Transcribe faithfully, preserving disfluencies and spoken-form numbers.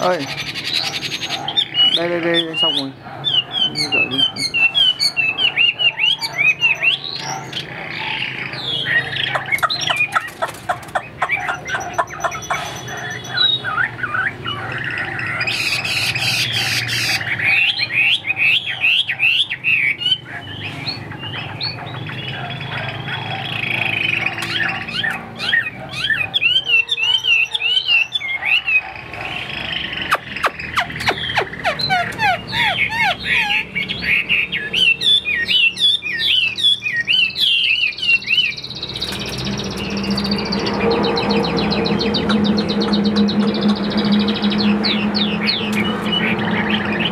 Ơi đây, đây đây đây xong rồi đi. Thank you.